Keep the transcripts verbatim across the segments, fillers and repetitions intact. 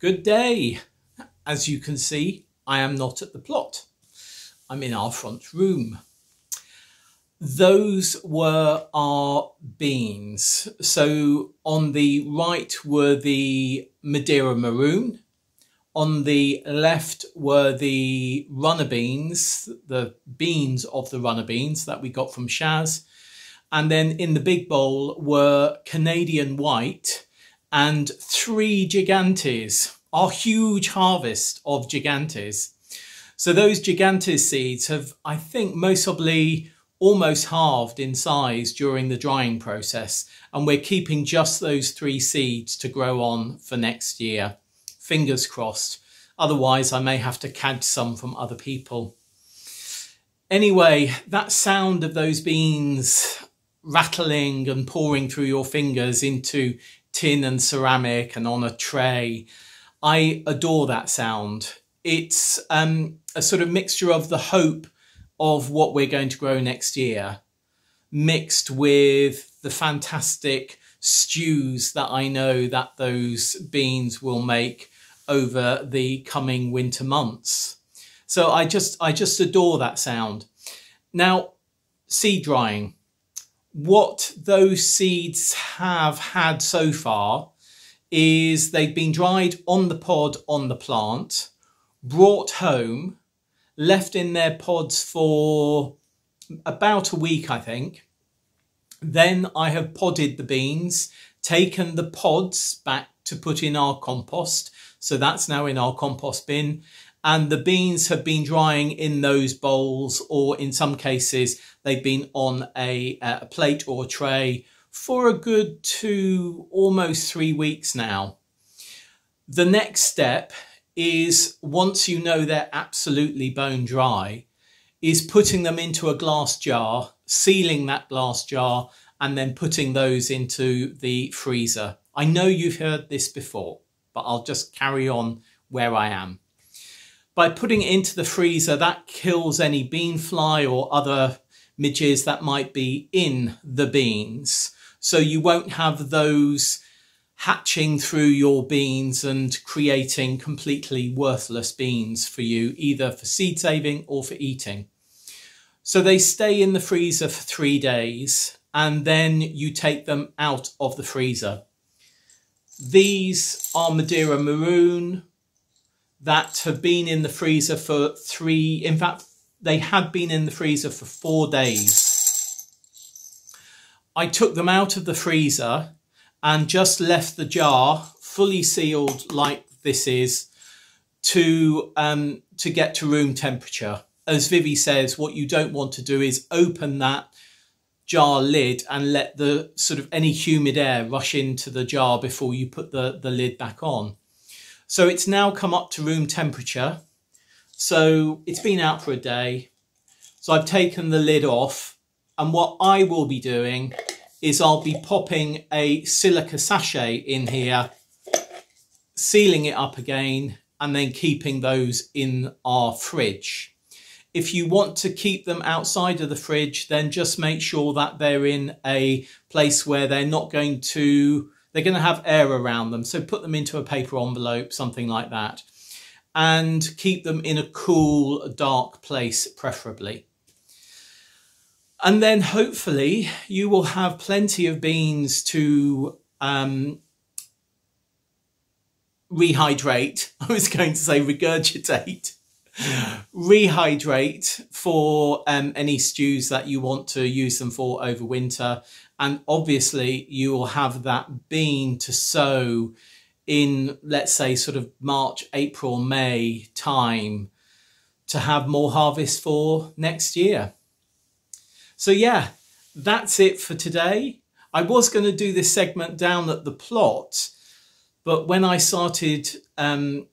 Good day. As you can see, I am not at the plot. I'm in our front room. Those were our beans. So on the right were the Madeira maroon. On the left were the runner beans, the beans of the runner beans that we got from Shaz. And then in the big bowl were Canadian white and three gigantes, our huge harvest of gigantes. So those gigantes seeds have, I think, most probably almost halved in size during the drying process, and we're keeping just those three seeds to grow on for next year. Fingers crossed. Otherwise, I may have to catch some from other people. Anyway, that sound of those beans rattling and pouring through your fingers into tin and ceramic and on a tray, I adore that sound. It's um, a sort of mixture of the hope of what we're going to grow next year, mixed with the fantastic stews that I know that those beans will make over the coming winter months. So I just, I just adore that sound. Now, seed drying. What those seeds have had so far is they've been dried on the pod on the plant, brought home, left in their pods for about a week, I think. Then I have podded the beans, taken the pods back to put in our compost. So that's now in our compost bin. And the beans have been drying in those bowls, or in some cases, they've been on a, a plate or a tray for a good two, almost three weeks now. The next step is, once you know they're absolutely bone dry, is putting them into a glass jar, sealing that glass jar, and then putting those into the freezer. I know you've heard this before, but I'll just carry on where I am. By putting it into the freezer, that kills any bean fly or other midges that might be in the beans. So you won't have those hatching through your beans and creating completely worthless beans for you, either for seed saving or for eating. So they stay in the freezer for three days and then you take them out of the freezer. These are Madeira maroon that have been in the freezer for three, in fact, they had been in the freezer for four days. I took them out of the freezer and just left the jar fully sealed like this is to, um, to get to room temperature. As Vivi says, what you don't want to do is open that jar lid and let the sort of any humid air rush into the jar before you put the, the lid back on. So it's now come up to room temperature. So it's been out for a day. So I've taken the lid off, and what I will be doing is I'll be popping a silica sachet in here, sealing it up again, and then keeping those in our fridge. If you want to keep them outside of the fridge, then just make sure that they're in a place where they're not going to, they're going to have air around them. So put them into a paper envelope, something like that, and keep them in a cool, dark place, preferably. And then hopefully you will have plenty of beans to um, rehydrate. I was going to say regurgitate. Rehydrate for um, any stews that you want to use them for over winter. And obviously you will have that bean to sow in, let's say, sort of March, April, May time to have more harvest for next year. So yeah, that's it for today. I was going to do this segment down at the plot, but when I started um,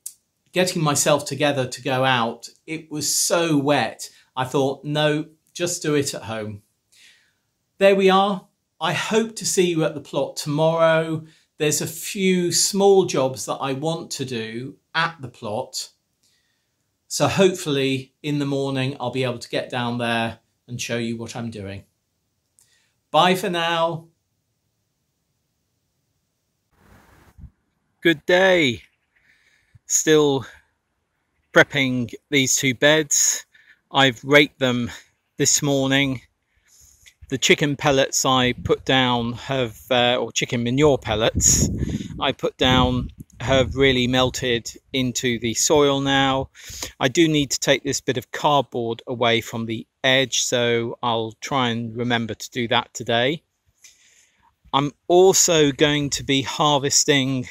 getting myself together to go out, it was so wet. I thought, no, just do it at home. There we are. I hope to see you at the plot tomorrow. There's a few small jobs that I want to do at the plot. So hopefully in the morning, I'll be able to get down there and show you what I'm doing. Bye for now. Good day. still prepping these two beds. I've raked them this morning. The chicken pellets I put down have, uh, or chicken manure pellets I put down have really melted into the soil now. I do need to take this bit of cardboard away from the edge, so I'll try and remember to do that today. I'm also going to be harvesting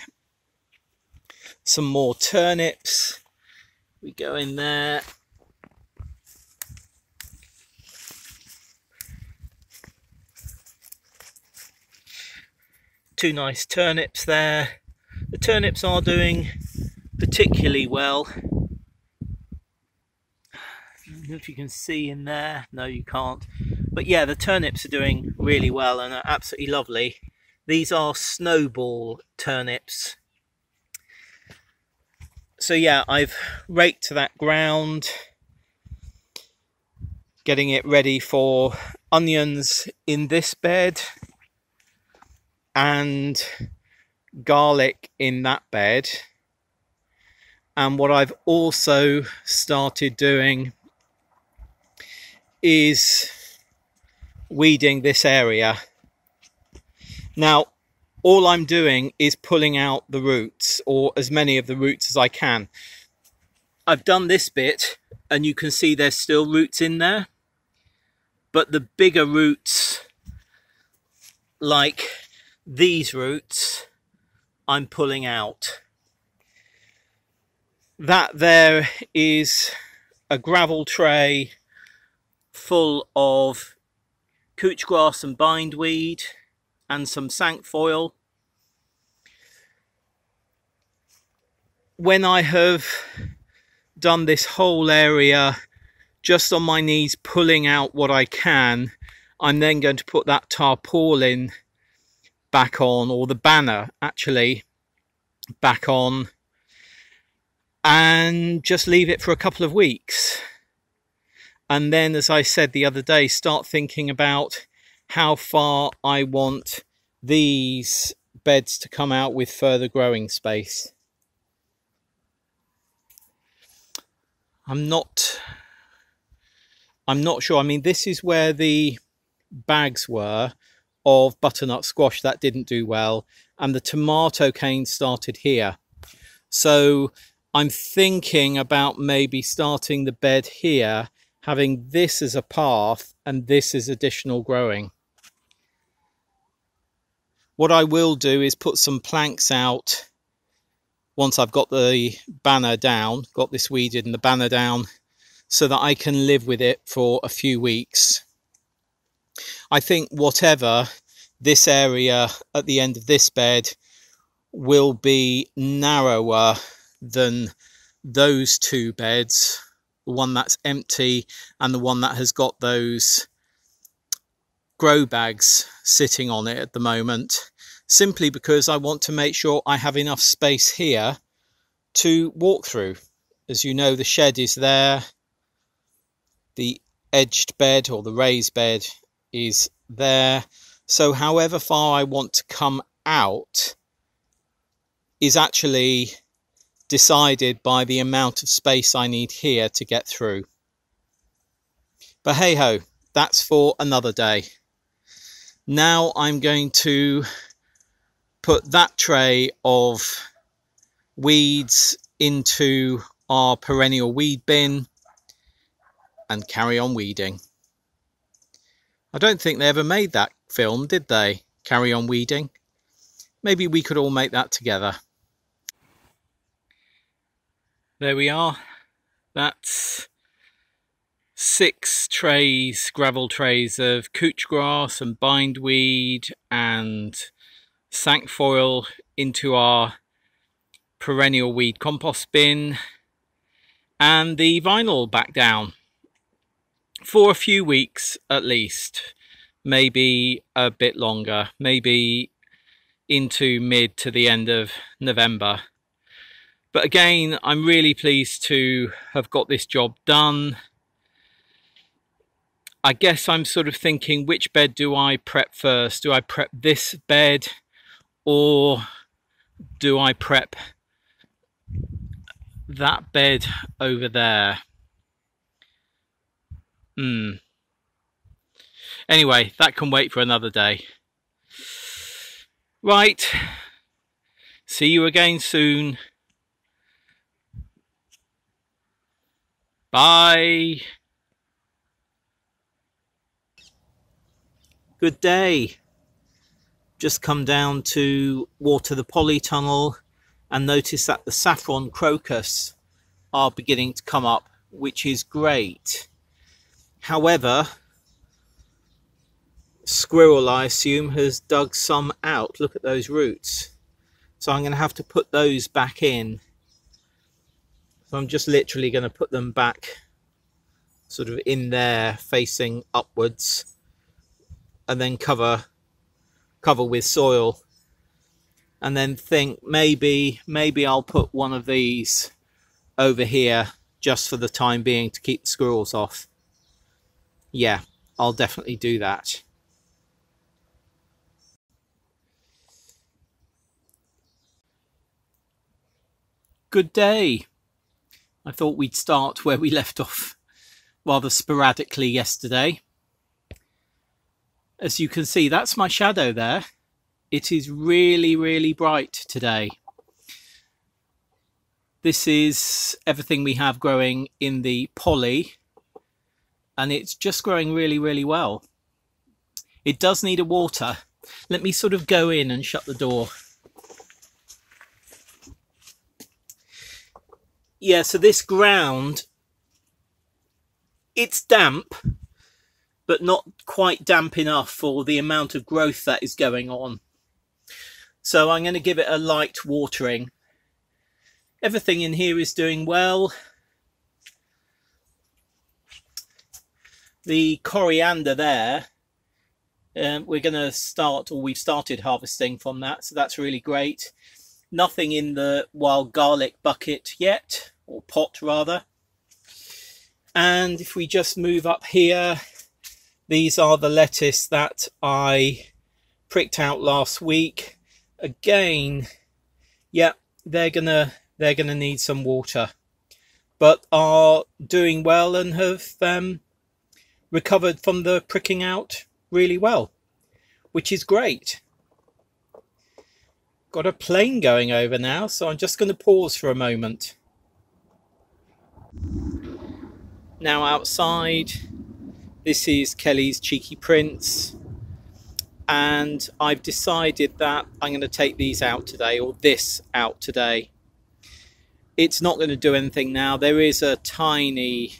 some more turnips. We go in there. Two nice turnips there. The turnips are doing particularly well. I don't know if you can see in there. No, you can't. But yeah, the turnips are doing really well and are absolutely lovely. These are snowball turnips. So yeah, I've raked to that ground, getting it ready for onions in this bed and garlic in that bed. And what I've also started doing is weeding this area. Now, all I'm doing is pulling out the roots, or as many of the roots as I can. I've done this bit and you can see there's still roots in there, but the bigger roots, like these roots, I'm pulling out. That there is a gravel tray full of couch grass and bindweed and some cinquefoil. When I have done this whole area just on my knees pulling out what I can, I'm then going to put that tarpaulin back on, or the banner actually back on, and just leave it for a couple of weeks. And then, as I said the other day, start thinking about how far I want these beds to come out with further growing space. I'm not I'm not sure. I mean, this is where the bags were of butternut squash that didn't do well, and the tomato cane started here. So I'm thinking about maybe starting the bed here, having this as a path and this is additional growing. What I will do is put some planks out once I've got the banner down, got this weeded and the banner down, so that I can live with it for a few weeks. I think whatever this area at the end of this bed will be narrower than those two beds, the one that's empty and the one that has got those grow bags sitting on it at the moment, simply because I want to make sure I have enough space here to walk through. As you know, the shed is there, the edged bed or the raised bed is there, so however far I want to come out is actually decided by the amount of space I need here to get through. But hey ho, that's for another day. Now I'm going to put that tray of weeds into our perennial weed bin and carry on weeding. I don't think they ever made that film, did they? Carry on Weeding. Maybe we could all make that together. There we are. That's six trays, gravel trays of couch grass and bindweed and cinquefoil into our perennial weed compost bin, and the vinyl back down for a few weeks at least, maybe a bit longer, maybe into mid to the end of November. But again, I'm really pleased to have got this job done. I guess I'm sort of thinking, which bed do I prep first? Do I prep this bed, or do I prep that bed over there. Hmm. Anyway, that can wait for another day. Right. See you again soon. Bye. Good day. Just come down to water the polytunnel and notice that the saffron crocus are beginning to come up, which is great. However, squirrel, I assume, has dug some out. Look at those roots. So I'm going to have to put those back in. So I'm just literally going to put them back sort of in there, facing upwards, and then cover cover with soil, and then think maybe maybe I'll put one of these over here just for the time being to keep the squirrels off. Yeah, I'll definitely do that. Good day. I thought we'd start where we left off rather sporadically yesterday. As you can see, that's my shadow there. It is really, really bright today. This is everything we have growing in the poly, and it's just growing really, really well. It does need a water. Let me sort of go in and shut the door. Yeah, so this ground, it's damp, but not quite damp enough for the amount of growth that is going on. So I'm going to give it a light watering. Everything in here is doing well. The coriander there, um, we're going to start, or we've started harvesting from that, so that's really great. Nothing in the wild garlic bucket yet, or pot rather. And if we just move up here, these are the lettuce that I pricked out last week. Again, yeah, they're gonna they're gonna need some water, but are doing well and have um, recovered from the pricking out really well, which is great. Got a plane going over now, so I'm just going to pause for a moment. Now outside. This is Kelly's Cheeky Prince, and I've decided that I'm going to take these out today, or this out today. It's not going to do anything now. There is a tiny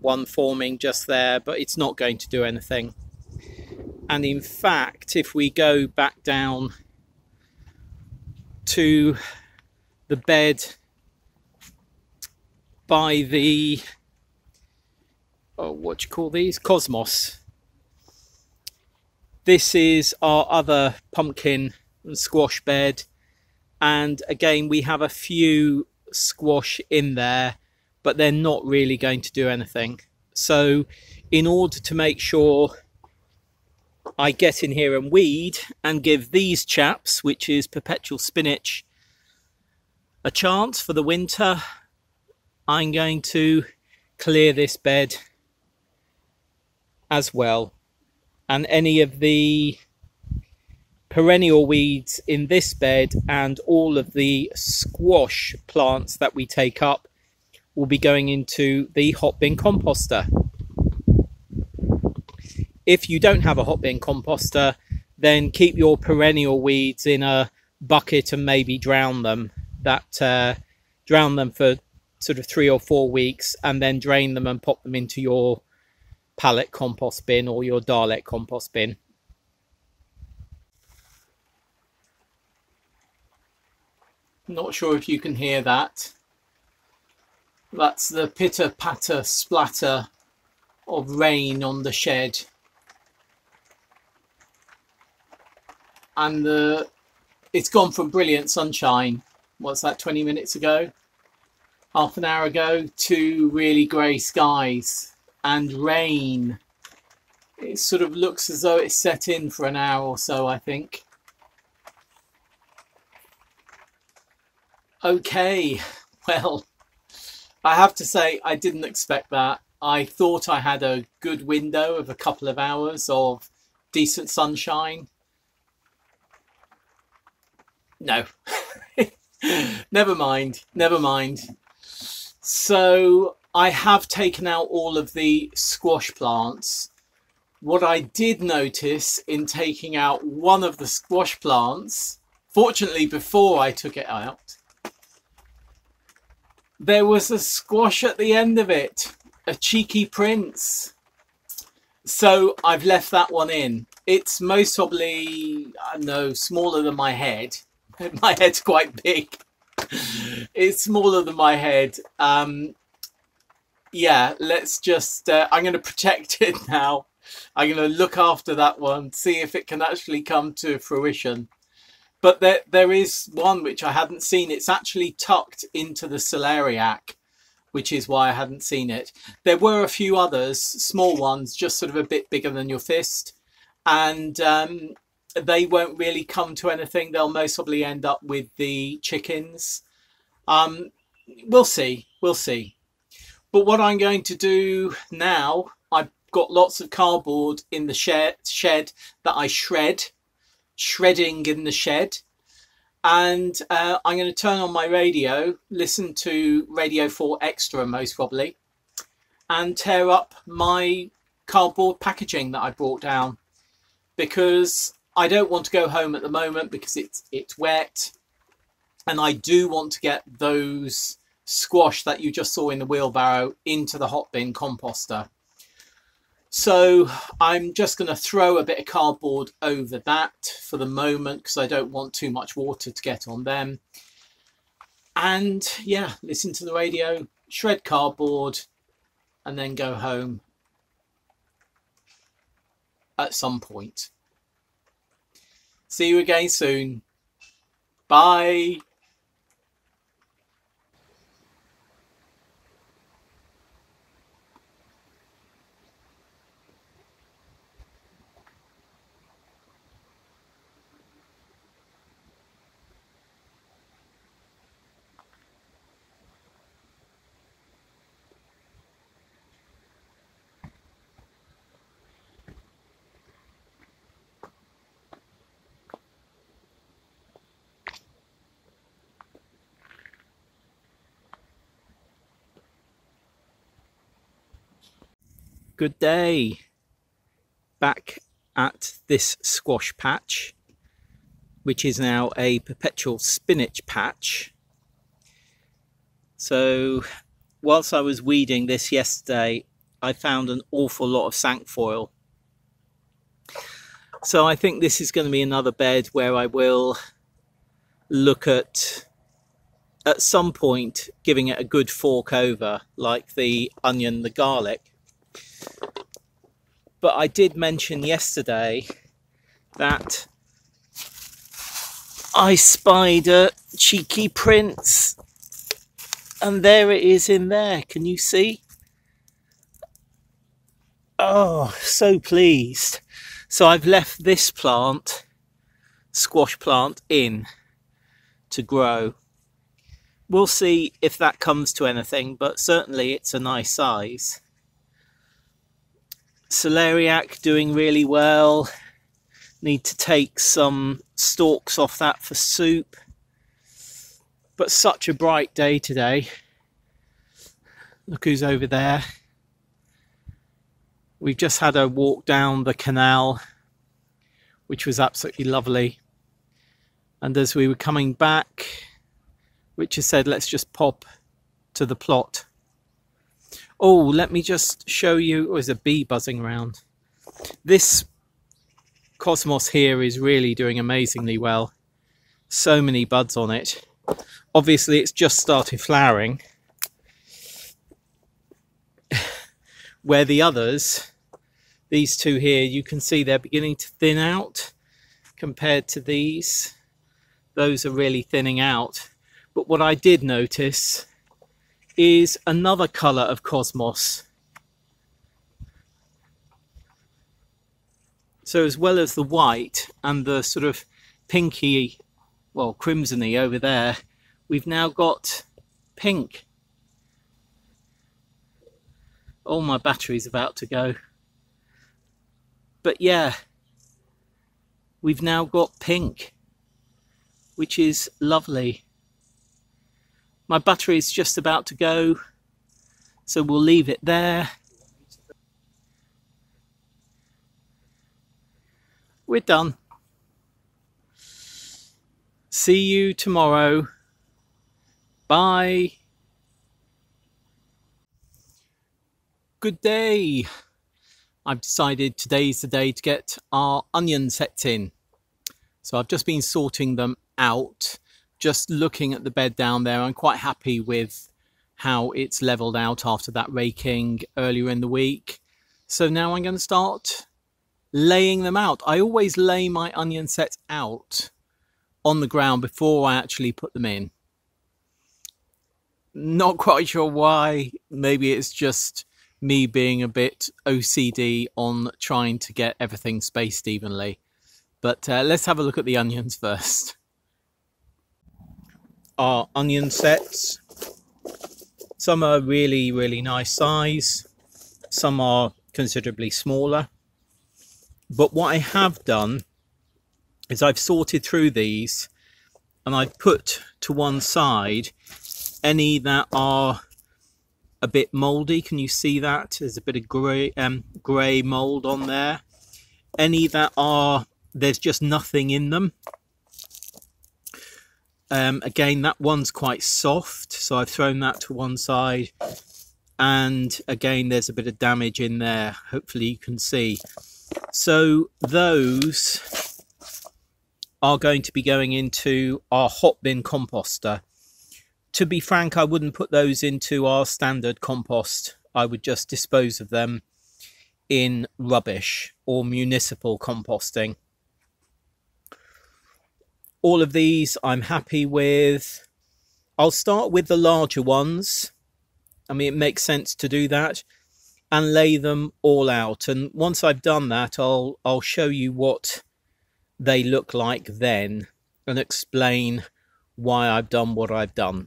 one forming just there, but it's not going to do anything. And in fact, if we go back down to the bed by the... Oh, what do you call these? Cosmos. This is our other pumpkin and squash bed, and again we have a few squash in there, but they're not really going to do anything. So in order to make sure I get in here and weed and give these chaps, which is perpetual spinach, a chance for the winter, I'm going to clear this bed as well, and any of the perennial weeds in this bed and all of the squash plants that we take up will be going into the hot bin composter. If you don't have a hot bin composter, then keep your perennial weeds in a bucket and maybe drown them. That uh, drown them for sort of three or four weeks and then drain them and pop them into your pallet compost bin or your Dalek compost bin. Not sure if you can hear that. That's the pitter patter splatter of rain on the shed, and the it's gone from brilliant sunshine, what's that, twenty minutes ago, half an hour ago, to really grey skies and rain. It sort of looks as though it's set in for an hour or so, I think. Okay, well, I have to say, I didn't expect that. I thought I had a good window of a couple of hours of decent sunshine. No. Never mind. Never mind. So I have taken out all of the squash plants. What I did notice in taking out one of the squash plants, fortunately before I took it out, there was a squash at the end of it, a cheeky prince. So I've left that one in. It's most probably, I don't know, smaller than my head. My head's quite big. It's smaller than my head. Um, yeah, let's just, uh, I'm going to protect it now. I'm going to look after that one, see if it can actually come to fruition. But there, there is one which I hadn't seen. It's actually tucked into the celeriac, which is why I hadn't seen it. There were a few others, small ones, just sort of a bit bigger than your fist. And um, they won't really come to anything. They'll most probably end up with the chickens. Um, we'll see. We'll see. But what I'm going to do now, I've got lots of cardboard in the shed, shed that I shred. Shredding in the shed, and uh, I'm going to turn on my radio, listen to Radio four Extra most probably, and tear up my cardboard packaging that I brought down, because I don't want to go home at the moment because it's it's wet, and I do want to get those squash that you just saw in the wheelbarrow into the hot bin composter. So I'm just going to throw a bit of cardboard over that for the moment because I don't want too much water to get on them. And yeah, listen to the radio, shred cardboard, and then go home at some point. See you again soon. Bye. Good day. Back at this squash patch, which is now a perpetual spinach patch. So whilst I was weeding this yesterday, I found an awful lot of cinquefoil. So I think this is going to be another bed where I will look at, at some point, giving it a good fork over, like the onion, the garlic. But I did mention yesterday that I spied a cheeky prince, and there it is in there. Can you see? Oh, so pleased. So I've left this plant, squash plant, in to grow. We'll see if that comes to anything, but certainly it's a nice size. Celeriac doing really well. Need to take some stalks off that for soup. But such a bright day today. Look who's over there. We've just had a walk down the canal, which was absolutely lovely. And as we were coming back, Richard said, let's just pop to the plot. Oh, let me just show you. Oh, there's a bee buzzing around. This cosmos here is really doing amazingly well. So many buds on it. Obviously, it's just started flowering. Where the others, these two here, you can see they're beginning to thin out compared to these. Those are really thinning out. But what I did notice is another colour of cosmos. So as well as the white and the sort of pinky, well, crimsony over there, we've now got pink. all my battery's about to go. But yeah, we've now got pink, which is lovely. My battery is just about to go, so we'll leave it there. We're done. See you tomorrow. Bye. Good day. I've decided today's the day to get our onion sets in. So I've just been sorting them out. Just looking at the bed down there, I'm quite happy with how it's leveled out after that raking earlier in the week. So now I'm going to start laying them out. I always lay my onion sets out on the ground before I actually put them in. Not quite sure why. Maybe it's just me being a bit O C D on trying to get everything spaced evenly. But uh, let's have a look at the onions first. Our onion sets. Some are really, really nice size. Some are considerably smaller. But what I have done is I've sorted through these and I've put to one side any that are a bit mouldy. Can you see that? There's a bit of grey um, grey mould on there. Any that are, there's just nothing in them. Um, again, that one's quite soft, so I've thrown that to one side. And again, there's a bit of damage in there. Hopefully you can see. So those are going to be going into our hot bin composter. To be frank, I wouldn't put those into our standard compost. I would just dispose of them in rubbish or municipal composting. All of these I'm happy with. I'll start with the larger ones. I mean, it makes sense to do that and lay them all out. And once I've done that, I'll, I'll show you what they look like then and explain why I've done what I've done.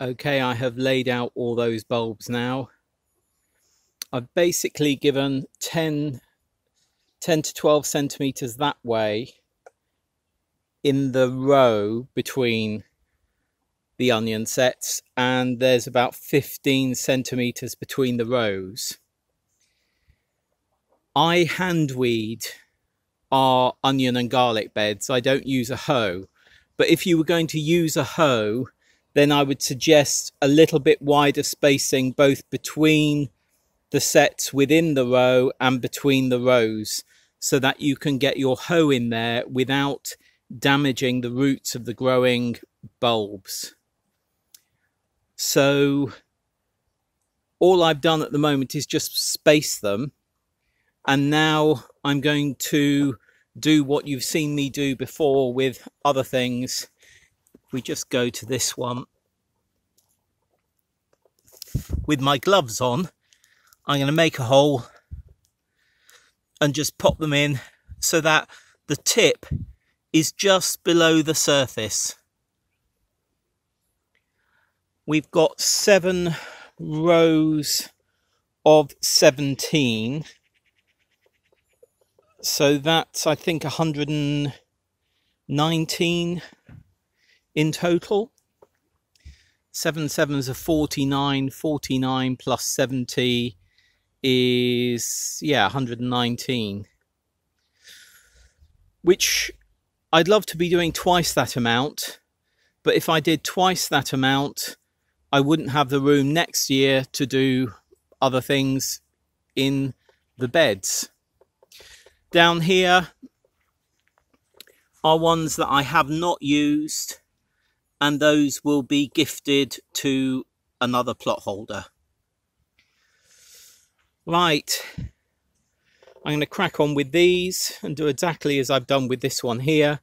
Okay, I have laid out all those bulbs now. I've basically given ten, ten to twelve centimetres that way in the row between the onion sets, and there's about fifteen centimetres between the rows. I hand weed our onion and garlic beds. I don't use a hoe, but if you were going to use a hoe, then I would suggest a little bit wider spacing both between the sets within the row and between the rows, so that you can get your hoe in there without damaging the roots of the growing bulbs. So all I've done at the moment is just space them, and now I'm going to do what you've seen me do before with other things. We just go to this one. With my gloves on, I'm going to make a hole and just pop them in so that the tip is just below the surface. We've got seven rows of seventeen. So that's, I think, one hundred nineteen in total. Seven sevens are forty-nine, forty-nine plus seventy is, yeah, one hundred nineteen. Which I'd love to be doing twice that amount, but if I did twice that amount, I wouldn't have the room next year to do other things in the beds. Down here are ones that I have not used, and those will be gifted to another plot holder. Right, I'm going to crack on with these and do exactly as I've done with this one here.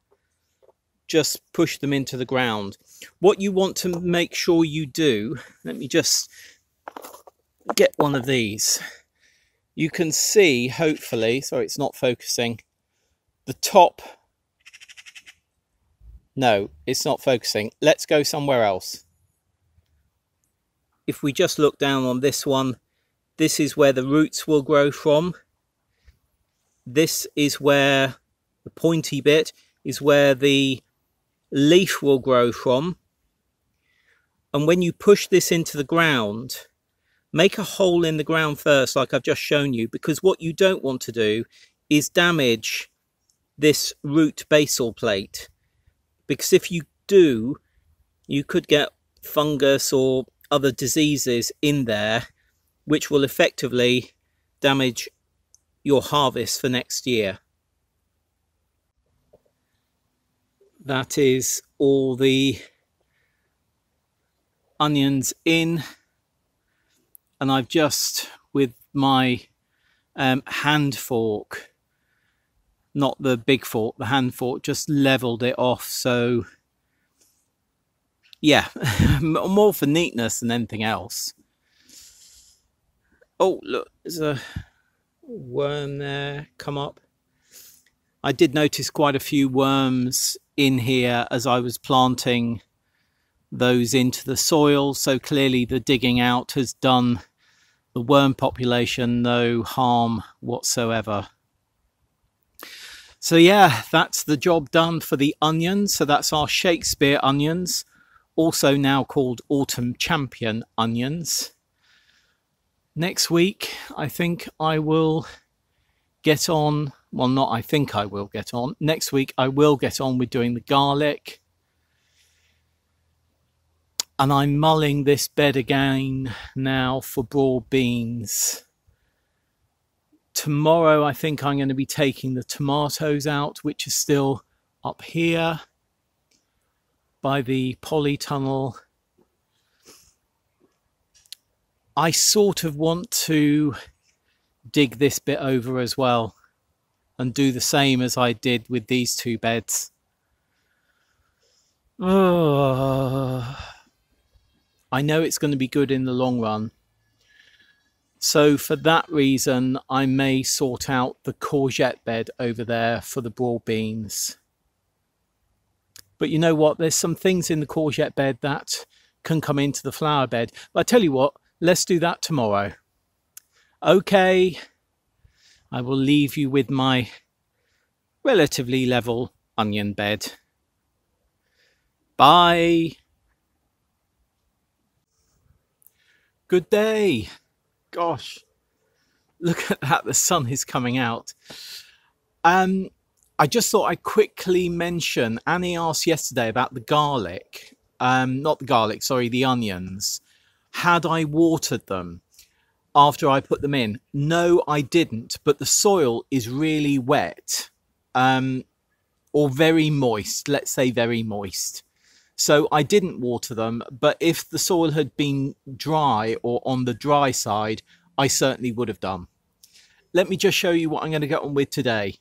Just push them into the ground. What you want to make sure you do, let me just get one of these. You can see, hopefully, sorry, it's not focusing, the top. No, it's not focusing. Let's go somewhere else. if we just look down on this one, this is where the roots will grow from. This is where the pointy bit is where the leaf will grow from. And when you push this into the ground, make a hole in the ground first, like I've just shown you, because what you don't want to do is damage this root basal plate. Because if you do, you could get fungus or other diseases in there, which will effectively damage your harvest for next year. That is all the onions in, and I've just, with my um, hand fork, not the big fork, the hand fork, just leveled it off. So yeah, more for neatness than anything else. Oh, look, there's a worm there come up. I did notice quite a few worms in here as I was planting those into the soil. So clearly the digging out has done the worm population no harm whatsoever. So yeah, that's the job done for the onions. So that's our Shakespeare onions, also now called Autumn Champion onions. Next week, I think I will get on, well, not I think I will get on. Next week, I will get on with doing the garlic. And I'm mulling this bed again now for broad beans. Tomorrow, I think I'm going to be taking the tomatoes out, which is still up here by the polytunnel. I sort of want to dig this bit over as well and do the same as I did with these two beds. Oh, I know it's going to be good in the long run. So for that reason, I may sort out the courgette bed over there for the broad beans. But you know what? There's some things in the courgette bed that can come into the flower bed. But I tell you what, let's do that tomorrow. Okay, I will leave you with my relatively level onion bed. Bye. Good day. Gosh, look at that. The sun is coming out. Um, I just thought I'd quickly mention, Annie asked yesterday about the garlic. Um, not the garlic, sorry, the onions. Had I watered them after I put them in? No, I didn't, but the soil is really wet, um, or very moist, let's say very moist. So I didn't water them, but if the soil had been dry or on the dry side, I certainly would have done. Let me just show you what I'm going to get on with today.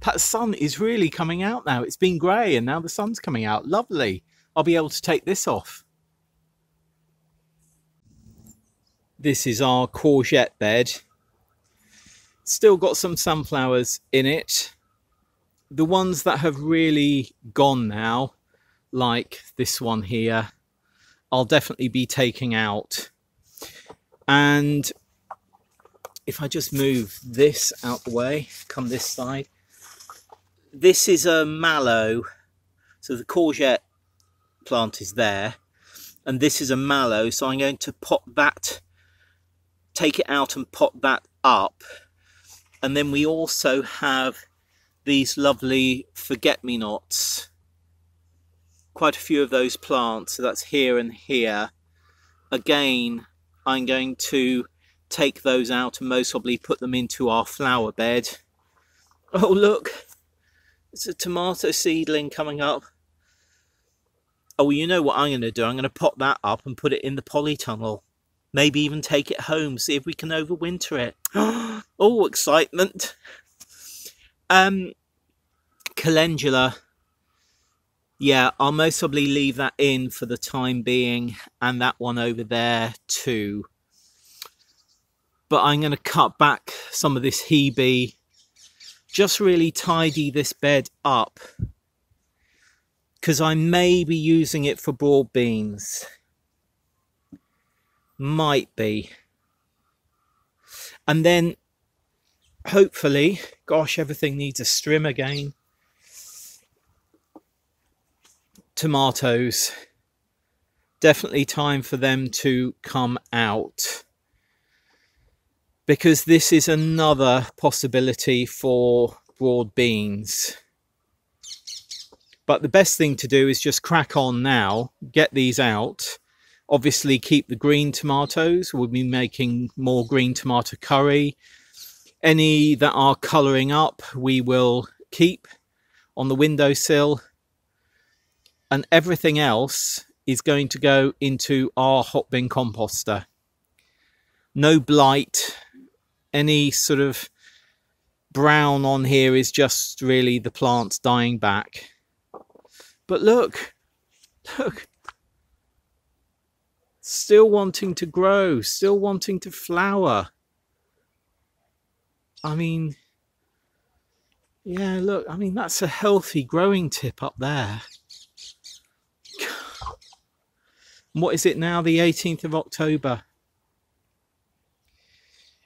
That sun is really coming out now. It's been grey and now the sun's coming out. Lovely. I'll be able to take this off. This is our courgette bed. Still got some sunflowers in it. The ones that have really gone now, like this one here, I'll definitely be taking out. And if I just move this out the way, come this side. This is a mallow. So the courgette plant is there. And this is a mallow. So I'm going to pop that, take it out and pop that up. And then we also have these lovely forget-me-nots, quite a few of those plants. So that's here and here. Again, I'm going to take those out and most probably put them into our flower bed. Oh look, it's a tomato seedling coming up. Oh, you know what I'm going to do? I'm going to pop that up and put it in the polytunnel. Maybe even take it home, see if we can overwinter it. Oh, excitement. Um, calendula. Yeah, I'll most probably leave that in for the time being. And that one over there too. But I'm going to cut back some of this Hebe. Just really tidy this bed up, because I may be using it for broad beans. might be. And then hopefully, gosh, everything needs a strim again. Tomatoes. Definitely time for them to come out, because this is another possibility for broad beans. But the best thing to do is just crack on now, get these out. Obviously keep the green tomatoes. We'll be making more green tomato curry. Any that are colouring up we will keep on the windowsill, and everything else is going to go into our hot bin composter. No blight. Any sort of brown on here is just really the plants dying back. But look, look, still wanting to grow, still wanting to flower. I mean, yeah, look, I mean, that's a healthy growing tip up there. What is it now, the eighteenth of October?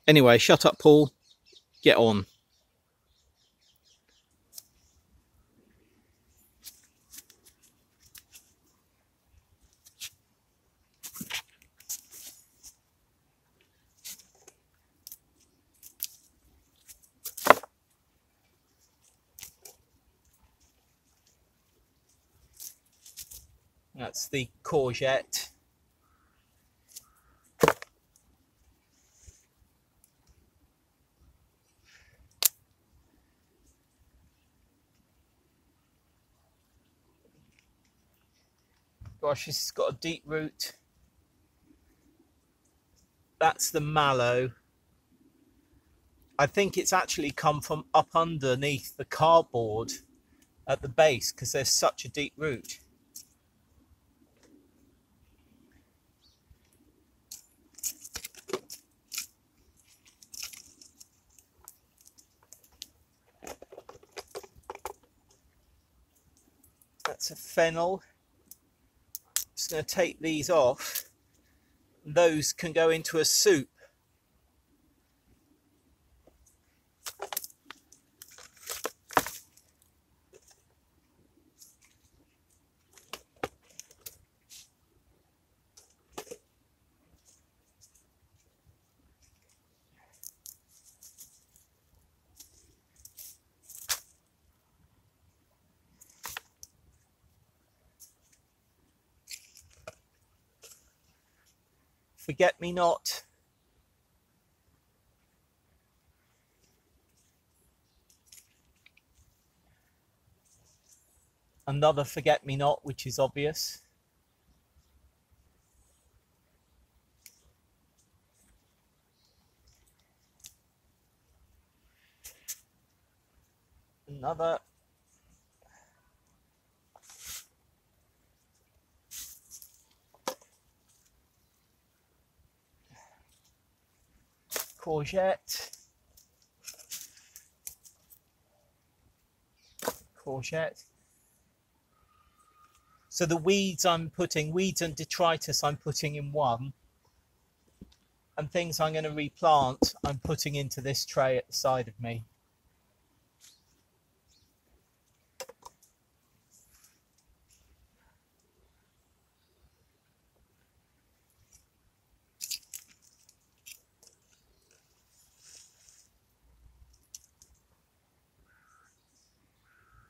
Anyway, shut up, Paul. Get on. That's the courgette. Gosh, this has got a deep root. That's the mallow. I think it's actually come from up underneath the cardboard at the base, because there's such a deep root. That's a fennel. Just going to take these off. Those can go into a soup. Forget me not. Another forget me not, which is obvious. Another. Courgette, courgette. So the weeds I'm putting, weeds and detritus I'm putting in one, and things I'm going to replant I'm putting into this tray at the side of me.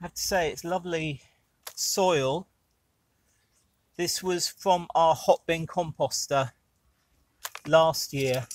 I have to say, it's lovely soil. This was from our hot bin composter last year.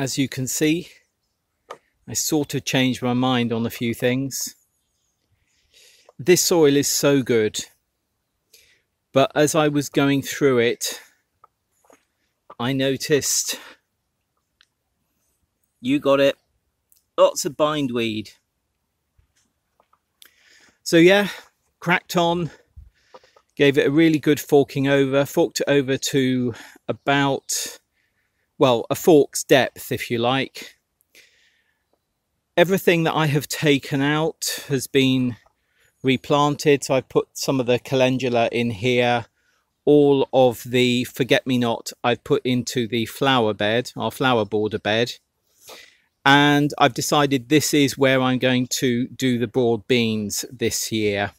as you can see, I sort of changed my mind on a few things. This soil is so good, but as I was going through it, I noticed, you got it, lots of bindweed. So yeah, cracked on, gave it a really good forking over, forked it over to about, well, a fork's depth, if you like. Everything that I have taken out has been replanted. So I've put some of the calendula in here. All of the forget-me-not I've put into the flower bed, our flower border bed. And I've decided this is where I'm going to do the broad beans this year.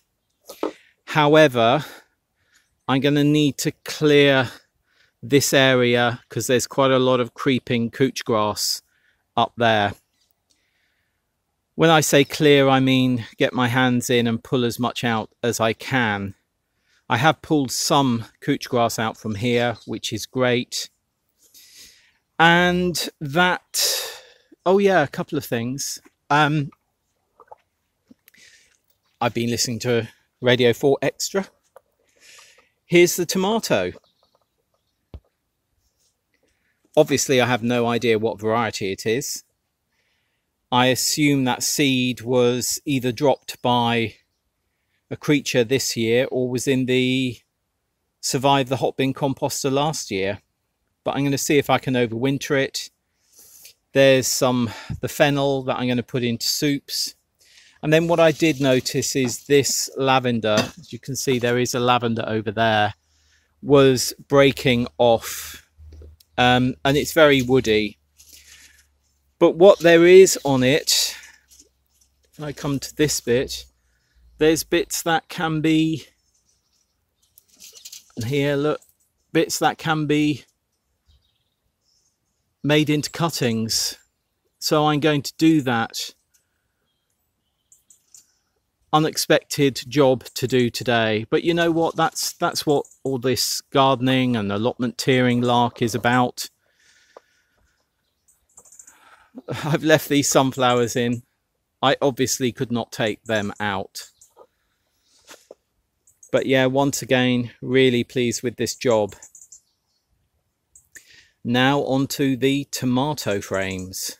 However, I'm going to need to clear this area because there's quite a lot of creeping couch grass up there. When I say clear, I mean get my hands in and pull as much out as I can. I have pulled some couch grass out from here, which is great. And that... Oh yeah, a couple of things. Um, I've been listening to Radio four Extra. Here's the tomato. Obviously, I have no idea what variety it is. I assume that seed was either dropped by a creature this year or was in the Survive the Hot Bin Composter last year. But I'm going to see if I can overwinter it. There's some, the fennel that I'm going to put into soups. And then what I did notice is this lavender, as you can see, there is a lavender over there, was breaking off. Um, and it's very woody. But what there is on it, when I come to this bit, there's bits that can be, and here, look, bits that can be made into cuttings. So I'm going to do that. Unexpected job to do today. But you know what? That's that's what all this gardening and allotment tiering lark is about. I've left these sunflowers in. I obviously could not take them out. But yeah, once again, really pleased with this job. Now onto the tomato frames.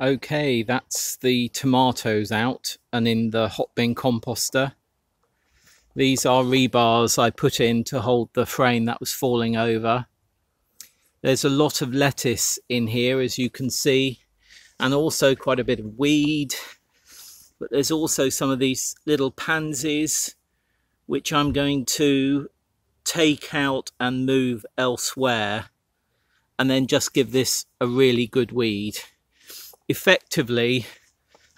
Okay, that's the tomatoes out and in the hot bin composter. These are rebars I put in to hold the frame that was falling over. There's a lot of lettuce in here, as you can see, and also quite a bit of weed. But there's also some of these little pansies, which I'm going to take out and move elsewhere, and then just give this a really good weed. Effectively,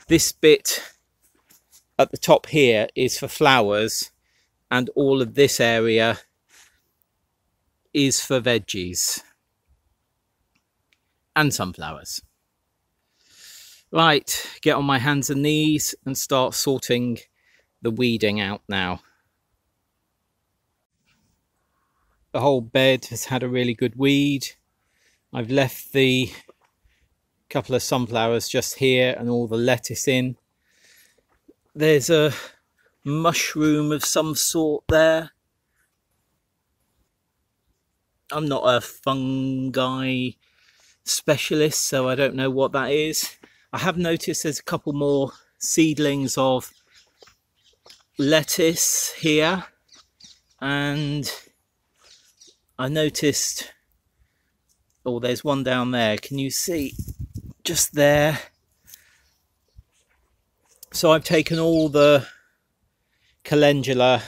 this bit at the top here is for flowers, and all of this area is for veggies and sunflowers. Right, get on my hands and knees and start sorting the weeding out now. The whole bed has had a really good weed. I've left the couple of sunflowers just here and all the lettuce in. There's a mushroom of some sort there. I'm not a fungi specialist, so I don't know what that is. I have noticed there's a couple more seedlings of lettuce here, and I noticed, oh, there's one down there. Can you see? Just there. So I've taken all the calendula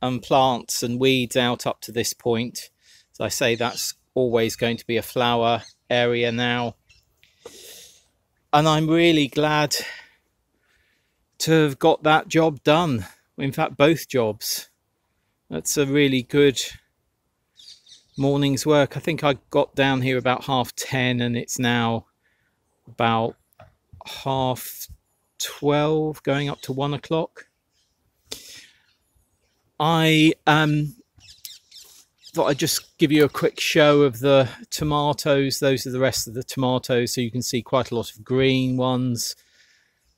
and plants and weeds out up to this point. So I say that's always going to be a flower area now. And I'm really glad to have got that job done. In fact, both jobs. That's a really good morning's work. I think I got down here about half ten, and it's now about half twelve, going up to one o'clock. I um, thought I'd just give you a quick show of the tomatoes. Those are the rest of the tomatoes, so you can see quite a lot of green ones.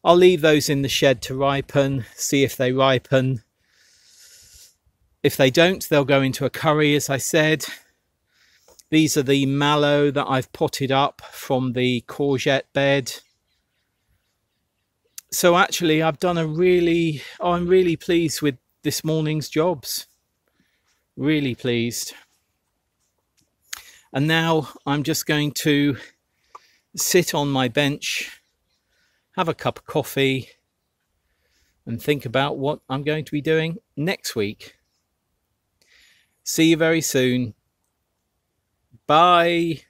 I'll leave those in the shed to ripen, see if they ripen. If they don't, they'll go into a curry, as I said. These are the mallow that I've potted up from the courgette bed. So actually, I've done a really, oh, I'm really pleased with this morning's jobs. Really pleased. And now I'm just going to sit on my bench, have a cup of coffee, and think about what I'm going to be doing next week. See you very soon. Bye.